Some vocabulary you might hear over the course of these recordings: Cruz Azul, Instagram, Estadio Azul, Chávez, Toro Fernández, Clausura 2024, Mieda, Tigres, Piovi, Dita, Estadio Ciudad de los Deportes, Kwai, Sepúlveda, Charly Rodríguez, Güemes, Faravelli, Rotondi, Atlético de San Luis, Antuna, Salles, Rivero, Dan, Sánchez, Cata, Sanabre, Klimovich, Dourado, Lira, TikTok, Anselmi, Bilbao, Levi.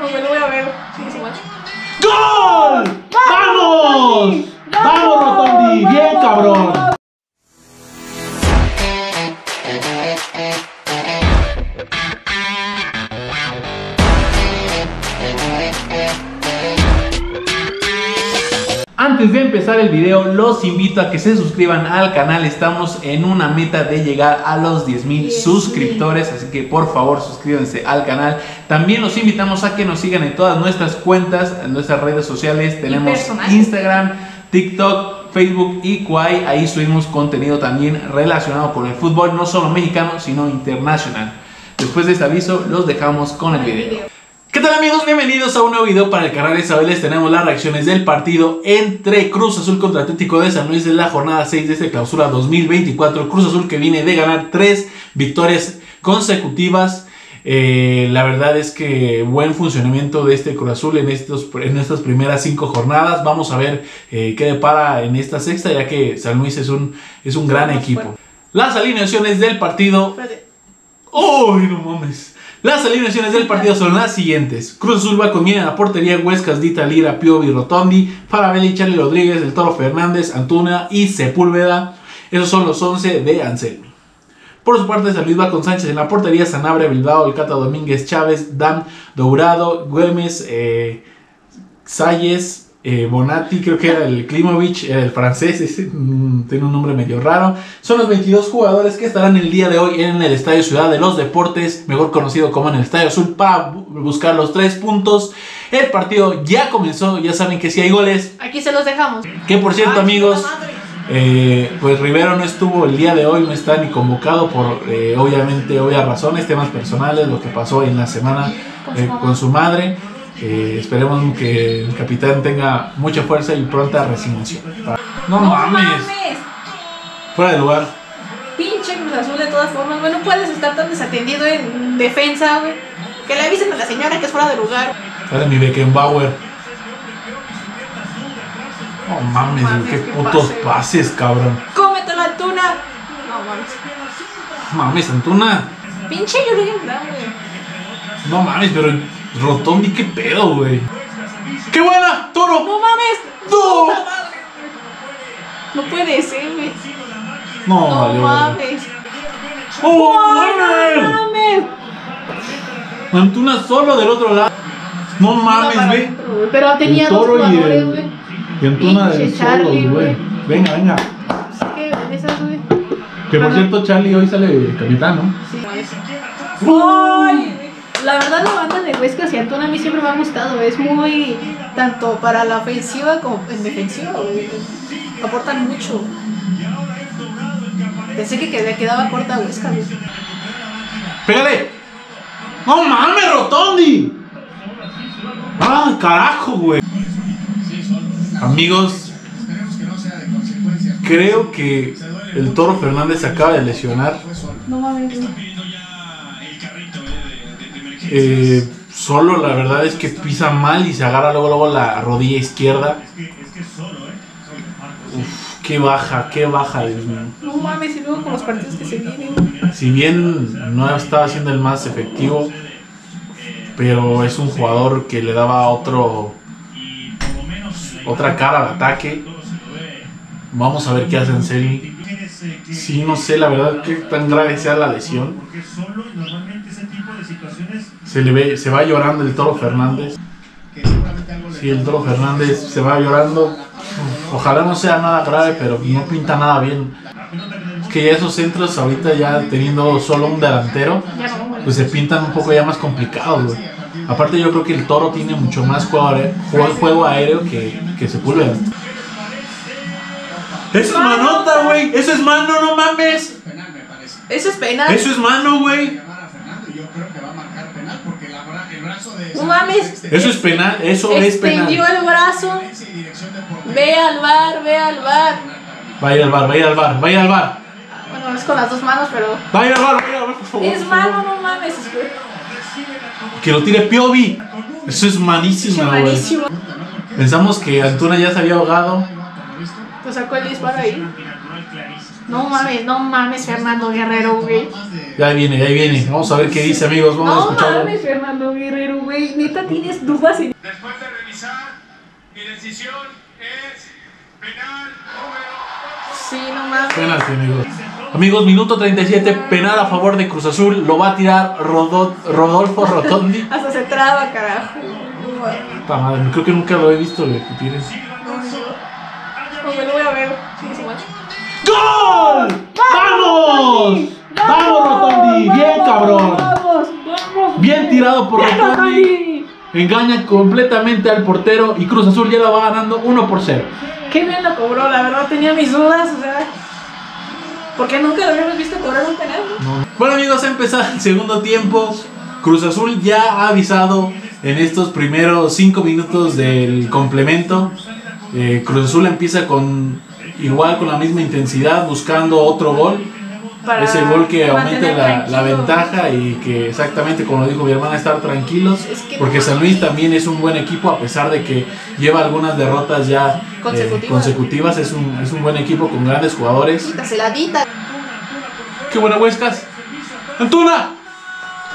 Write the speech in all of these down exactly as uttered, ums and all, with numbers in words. Aunque no voy a ver. ¡Gol! ¡Vamos! ¡Vamos, Rotondi! ¡Bien, cabrón! Antes de empezar el video, los invito a que se suscriban al canal. Estamos en una meta de llegar a los diez mil suscriptores, así que por favor suscríbanse al canal. También los invitamos a que nos sigan en todas nuestras cuentas, en nuestras redes sociales. Tenemos Instagram, TikTok, Facebook y Kwai. Ahí subimos contenido también relacionado con el fútbol, no solo mexicano, sino internacional. Después de este aviso, los dejamos con el video. ¿Qué tal, amigos? Bienvenidos a un nuevo video para el canal. Esta vez les tenemos las reacciones del partido entre Cruz Azul contra Atlético de San Luis de la jornada seis de este Clausura dos mil veinticuatro. Cruz Azul que viene de ganar tres victorias consecutivas. Eh, la verdad es que buen funcionamiento de este Cruz Azul en, estos, en estas primeras cinco jornadas. Vamos a ver eh, qué depara en esta sexta, ya que San Luis es un, es un gran equipo. Las alineaciones del partido... ¡Uy, no mames! Las alineaciones del partido son las siguientes. Cruz Azul va con Mieda en la portería, Huescas, Dita, Lira, Piovi, Rotondi, Faravelli, Charly Rodríguez, el Toro Fernández, Antuna y Sepúlveda. Esos son los once de Anselmi. Por su parte, San Luis va con Sánchez en la portería, Sanabre, Bilbao, el Cata, Domínguez, Chávez, Dan, Dourado, Güemes, eh, Salles, eh, Bonatti, creo que era el Klimovich, era el francés, ese, mmm, tiene un nombre medio raro. Son los veintidós jugadores que estarán el día de hoy en el Estadio Ciudad de los Deportes, mejor conocido como en el Estadio Azul, para buscar los tres puntos. El partido ya comenzó, ya saben que si hay goles, aquí se los dejamos. Que por cierto, ay, amigos, eh, pues Rivero no estuvo el día de hoy, no está ni convocado por eh, obviamente obvias razones, temas personales, lo que pasó en la semana eh, con su madre. Eh, esperemos que el capitán tenga mucha fuerza y pronta resignación. No, no mames. mames. Fuera de lugar. Pinche Cruz Azul de todas formas. Bueno, puedes estar tan desatendido en defensa, güey. Que le avisen a la señora que es fuera de lugar. Sale mi Beckenbauer. No mames, no mames qué putos pase, pases, cabrón. Cómete la Antuna. No mames. Mames, Antuna. Pinche Yurigen, güey. No mames, pero... Rotondi, qué pedo, güey. ¡Qué buena! ¡Toro! ¡No mames! ¡No! No puede ser, güey. No, no vale, mames. ¡Oh, mames! ¡No mames! Antuna solo del otro lado. No mames, güey. Pero tenía dos jugadores, güey. Y Antuna del solo, güey. Venga, venga. Que por cierto, Charly hoy sale capitán, ¿no? Sí. ¡Uy! La verdad, la banda de Huescas y Antuna a mí siempre me ha gustado. Es muy, tanto para la ofensiva como en defensiva, güey. Aportan mucho. Pensé que le quedaba corta a Huescas, güey. ¡Pégale! ¡No mames, Rotondi! ¡Ah, carajo, güey! Amigos, creo que el Toro Fernández se acaba de lesionar. No mames, güey. Eh, solo la verdad es que pisa mal y se agarra luego, luego la rodilla izquierda. Uf, qué baja, qué baja, Dios mío. No mames, y luego con los partidos que se vienen. Si bien no estaba siendo el más efectivo, pero es un jugador que le daba otro otra cara al ataque. Vamos a ver qué hace Anselmi. Sí, no sé la verdad qué tan grave sea la lesión. Se le ve, se va llorando el Toro Fernández. Sí, el Toro Fernández se va llorando. Ojalá no sea nada grave, pero no pinta nada bien. Es que ya esos centros ahorita, ya teniendo solo un delantero, pues se pintan un poco ya más complicados, güey. Aparte yo creo que el Toro tiene mucho más juego aéreo que, que Sepúlveda. ¡Eso es manota, güey! ¡Eso es mano, no mames! ¡Eso es penal! ¡Eso es mano, güey! No mames. Eso es penal, eso es penal. Extendió el brazo. Ve al bar, ve al bar. Va a ir al bar, va a ir al bar, va a ir al bar. Bueno, es con las dos manos, pero. Va a ir al bar, va a ir al bar, por favor. Es mano, no mames. Que lo tire Piovi. Eso es manísimo, güey. Pensamos que Antuna ya se había ahogado. Lo sacó el disparo ahí. No mames, no mames, Fernando Guerrero, güey. Ya viene, ya viene. Vamos a ver qué dice, amigos. Vamos no a escucharlo. No mames, Fernando Guerrero, güey. Neta, tienes dudas. En... Después de revisar, mi decisión es penal número ocho. Sí, no mames. Penalti, amigos. Amigos, minuto treinta y siete, penal a favor de Cruz Azul. Lo va a tirar Rodol... Rodolfo Rotondi. Hasta se traba, carajo. Puta madre, creo que nunca lo he visto, güey. ¿Qué tienes? No, yo lo voy a ver. ¡Gol! ¡Vamos! ¡Vamos, Rotondi! ¡Bien, cabrón! ¡Vamos, vamos! Bien tirado por Rotondi. Engaña completamente al portero y Cruz Azul ya la va ganando uno por cero. Qué bien lo cobró, la verdad tenía mis dudas, o sea... Porque nunca lo habíamos visto cobrar un penal, ¿no? No. Bueno, amigos, ha empezado el segundo tiempo. Cruz Azul ya ha avisado en estos primeros cinco minutos del complemento. Eh, Cruz Azul empieza con... Igual con la misma intensidad, buscando otro gol. Para ese gol que aumente la, la ventaja y que exactamente como lo dijo mi hermana, estar tranquilos. Es que porque San Luis también es un buen equipo a pesar de que lleva algunas derrotas ya consecutivas. Eh, consecutivas. Es, un, es un buen equipo con grandes jugadores. Dita, se la Dita. ¡Qué buena Huescas! ¡Antuna!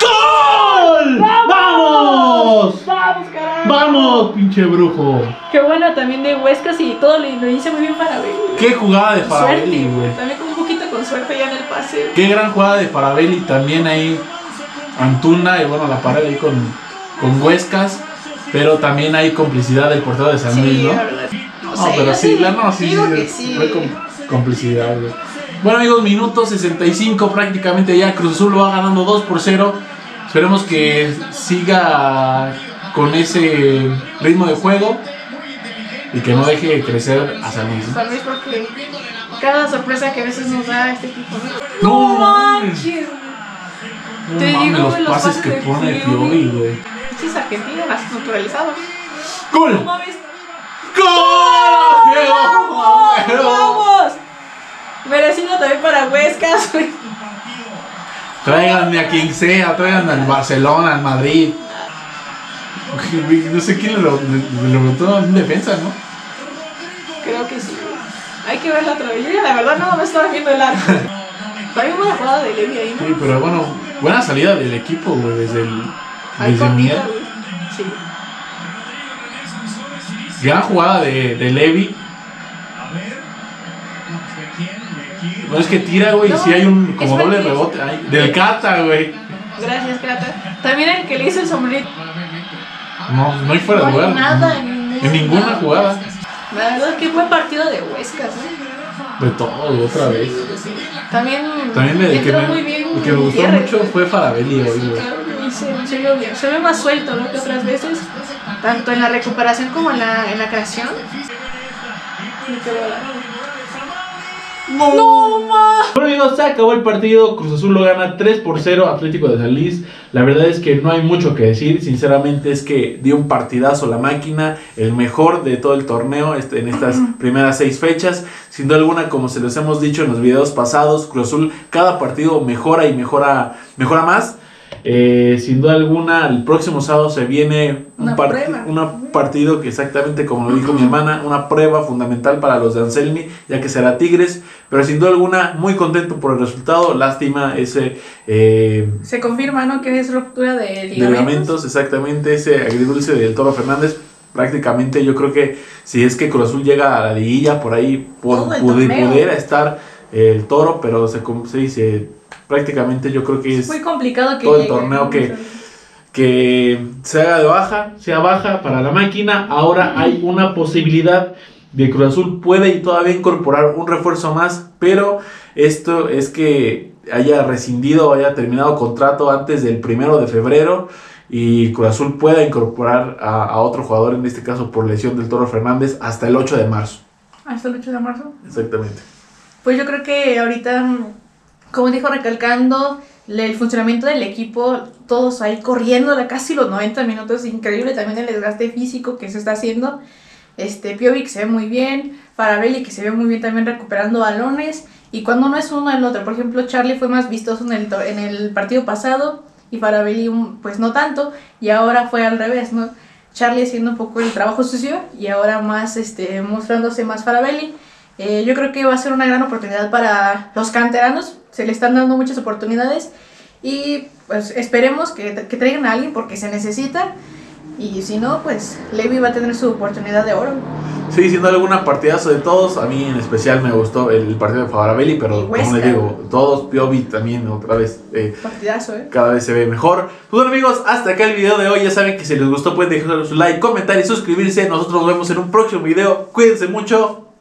¡Gol! ¡Vamos! ¡Vamos! ¡Vamos, carajo! ¡Vamos, pinche brujo! Qué bueno también de Huescas y todo lo, lo hice muy bien Faravelli. ¡Qué jugada de Faravelli, güey! También con un poquito con suerte ya en el pase. ¡Qué gran jugada de Faravelli! También ahí Antuna y bueno, la pared ahí con, con Huescas. Pero también hay complicidad del portero de San Luis, sí, ¿no? La verdad. No, no sé, pero sí, la no, sí, digo sí, que sí. Fue com complicidad, güey. Bueno, amigos, minuto sesenta y cinco prácticamente ya. Cruz Azul lo va ganando dos por cero. Esperemos que siga con ese ritmo de juego y que no deje de crecer a San Luis. San Luis, porque cada sorpresa que a veces nos da este equipo. ¡No manches! No, te mames, digo los, los pases, pases que pone Piovi, güey. Estos argentinos más naturalizados. ¡Gol! ¡No mames! ¡Gol! ¡Vamos! ¡Gol! ¡Vamos! Merecido también para Huescas, güey. Tráiganme a quien sea, tráiganme al Barcelona, al Madrid. No sé quién le rebotó en defensa, ¿no? Creo que sí. Hay que ver la otra vez. La verdad no me estaba viendo el arco. También buena jugada de Levi ahí, ¿no? Sí, pero bueno, buena salida del equipo, güey, desde el... Desde el Mieda. Sí. Gran jugada de, de Levi. No, es que tira, güey, no, si hay un como doble rebote ahí. Del Cata, güey. Gracias, Cata. También el que le hizo el sombrero. No, no hay fuera no de lugar. Nada, en, en ninguna nada. Jugada. La verdad, qué buen partido de Huescas, ¿eh? De todo, otra vez. Sí, sí. También, También el, el que, me, muy bien, el que me gustó tierra, mucho fue Faravelli hoy, güey. Claro, y se, se vio bien. Se ve más suelto, ¿no? Que otras veces. Tanto en la recuperación como en la, en la creación. No, no más. Bueno, amigos, se acabó el partido. Cruz Azul lo gana tres por cero Atlético de San Luis. La verdad es que no hay mucho que decir. Sinceramente es que dio un partidazo la máquina, el mejor de todo el torneo en estas primeras seis fechas. Sin duda alguna, como se los hemos dicho en los videos pasados, Cruz Azul cada partido mejora y mejora, mejora más. Eh, sin duda alguna, el próximo sábado se viene un part una partido que exactamente como lo dijo mi hermana, una prueba fundamental para los de Anselmi, ya que será Tigres, pero sin duda alguna muy contento por el resultado. Lástima ese eh, se confirma, ¿no? Que es ruptura de ligamentos. de ligamentos, exactamente ese agridulce del Toro Fernández. Prácticamente yo creo que si es que Cruz Azul llega a la liguilla por ahí pudiera estar eh, el Toro, pero se se dice prácticamente yo creo que es muy complicado que todo el torneo que, que se haga de baja, sea baja para la máquina. Ahora hay una posibilidad de Cruz Azul puede y todavía incorporar un refuerzo más, pero esto es que haya rescindido o haya terminado contrato antes del primero de febrero y Cruz Azul pueda incorporar a, a otro jugador, en este caso por lesión del Toro Fernández, hasta el ocho de marzo. ¿Hasta el ocho de marzo? Exactamente. Pues yo creo que ahorita... Como dijo, recalcando el funcionamiento del equipo, todos ahí corriendo casi los noventa minutos, increíble también el desgaste físico que se está haciendo. Este, Piovi que se ve muy bien, Faravelli que se ve muy bien también recuperando balones, y cuando no es uno el otro, por ejemplo, Charly fue más vistoso en el, en el partido pasado, y Faravelli pues no tanto, y ahora fue al revés, ¿no? Charly haciendo un poco el trabajo sucio, y ahora más este, mostrándose más Faravelli. Eh, yo creo que va a ser una gran oportunidad para los canteranos, se le están dando muchas oportunidades y pues esperemos que, que traigan a alguien porque se necesita, y si no, pues Levi va a tener su oportunidad de oro. Sí, siendo alguna partidazo de todos, a mí en especial me gustó el partido de Faravelli, pero como le digo, todos, Piovi también otra vez, eh, partidazo, eh. cada vez se ve mejor. Pues bueno amigos, hasta acá el video de hoy, ya saben que si les gustó pueden dejar su like, comentar y suscribirse, nosotros nos vemos en un próximo video, cuídense mucho.